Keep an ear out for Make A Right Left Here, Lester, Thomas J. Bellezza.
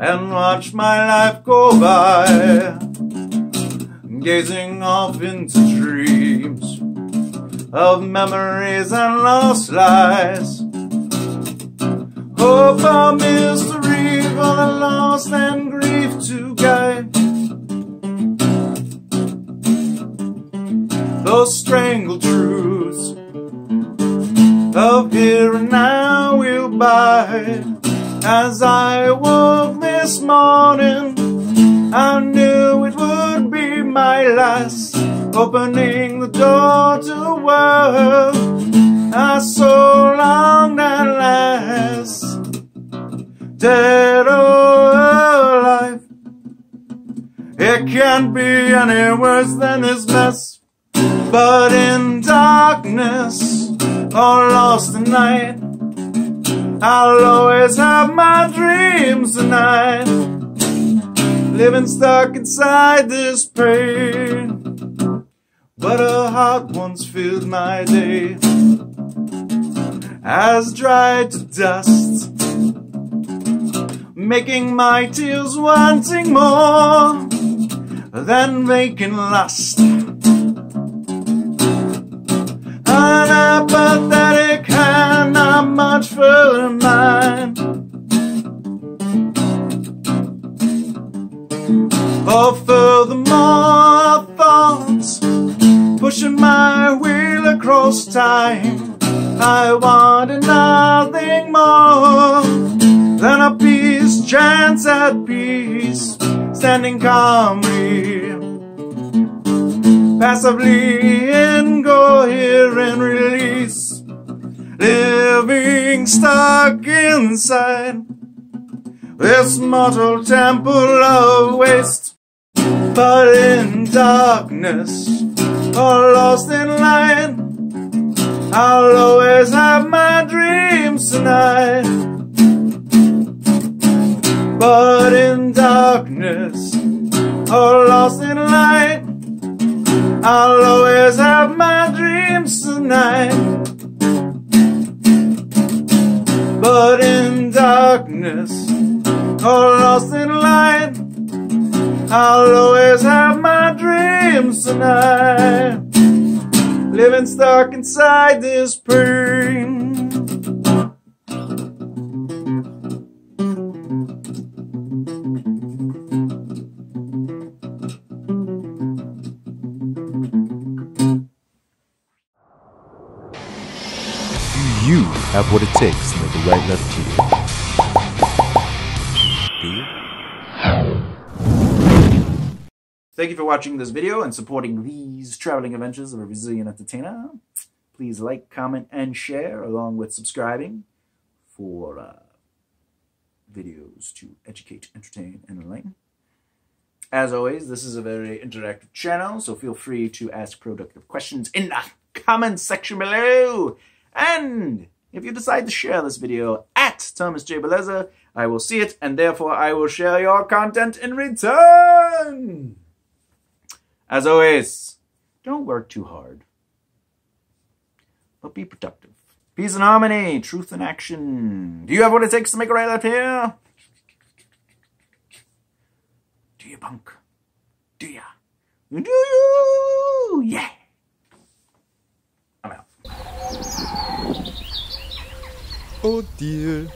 and watch my life go by, gazing off into dreams of memories and lost lies. Hope for mystery, for the lost and grief to guide. Those strangled truths of here and now will bide. As I woke this morning, I knew it would be my last. Opening the door to a world I so longed at last. Dead or alive, it can't be any worse than this mess. But in darkness or lost in night, I'll always have my dreams tonight. Living stuck inside this pain, but a heart once filled my day has dried to dust, making my tears wanting more than vacant lust. An apathetic hand, not much further mine, or furthermore thoughts pushing my wheel across time. I wanted nothing more than a peace, chance at peace, standing calmly, passively incoherent release, living stuck inside this mortal temple of waste. But in darkness or lost in light, I'll always have my dreams tonight. But in darkness or lost in light, I'll always have my dreams tonight. But in darkness or lost in light, I'll always have my dreams tonight. Living stuck inside this pain. You have what it takes to make the right letter to you. Do you? Thank you for watching this video and supporting these traveling adventures of a resilient entertainer. Please like, comment, and share, along with subscribing for videos to educate, entertain, and enlighten. As always, this is a very interactive channel, so feel free to ask productive questions in the comment section below. And if you decide to share this video at Thomas J. Bellezza, I will see it, and therefore I will share your content in return. As always, don't work too hard, but be productive. Peace and harmony, truth and action. Do you have what it takes to make a right left here? Do you, punk? Do ya? Do you? Yeah. I'm out. Oh dear.